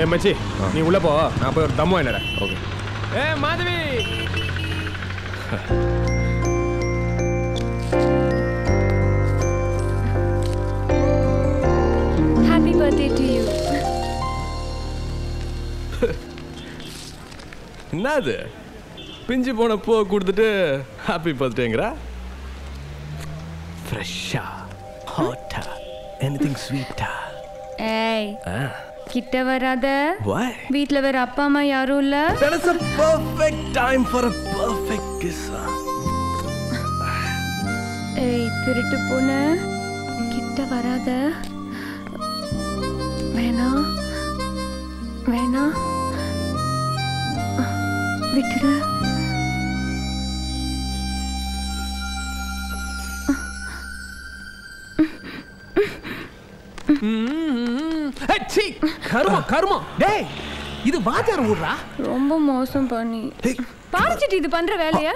Hey, Machi, you go there. I'm going to demo. Okay. Hey, Madhavi! Happy birthday to you. What is it? Pinji pona po kudutte happy birthday engra. Fresha, hotta, anything sweeta. Hey. Ah. Kitta varada. Why? Veetla vera appa amma yaru illa. That is a perfect time for a perfect kiss. Hey, thiruttu pona kitta varada. Vena, Vena, Vitra. Hey, see, karma, karma. Hey, this water urra. Romba mosam pani. Hey, paarchitti idu pandra velaya.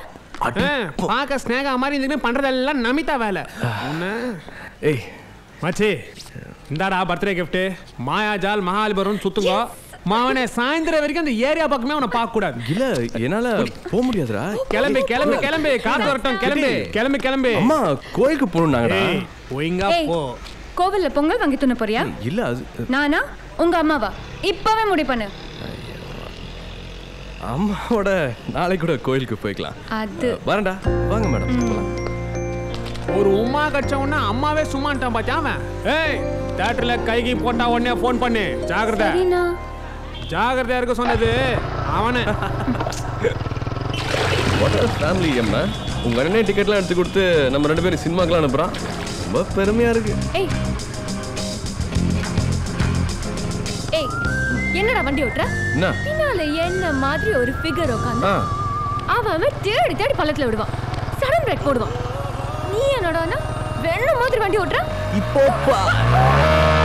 Hey, paaka snag amari indukku pandradha ella Namita vela. Hey, machi. That our birthday gift. Maya Jal Mahal Barun Sutunga. Maavane Saindra Verikan the area back me on a park could have. Gila, Yenala, Pomudra. Kalambe, Kalambe, Kalambe, Katarton, Kalambe, Kalambe, Kalambe. Amma, Koikapurna. Wing up. Kovala Ponga Vangitunaparia. Gila Nana, Unga Mava. Ipava Mudipana. Amma, what a Nalikuda Koilkupekla. Baranda, Vanga Madam. ஒரு உமா கச்சவனா அம்மாவே சும்மாண்டான் பாச்சாமே ஏய் தியேட்டர்ல கைகி போட்டா உடனே phone பண்ணு ஜாக்கிரதை சரினா ஜாக்கிரதையா இருக்க சொன்னது அவனே வாட் ஃபேமிலி அம்மா உங்க அண்ணனே டிக்கெட்லாம் எடுத்து கொடுத்து நம்ம ரெண்டு பேரும் சினிமாக்கு அனுப்புறான் ரொம்ப பெருமையா இருக்கு ஏய் ஏய் என்னடா வண்டி ஓட்ற என்ன பின்னால என்ன மாதிரி ஒரு ஃபிகர் உட்கார்ந்து அவன் தேடி தேடி பள்ளத்துல விடுவான் சடன் பிரேக் போடுவான் நீ என்னடா வெண்ண மாதிரி வண்டி ஓட்ற இப்போ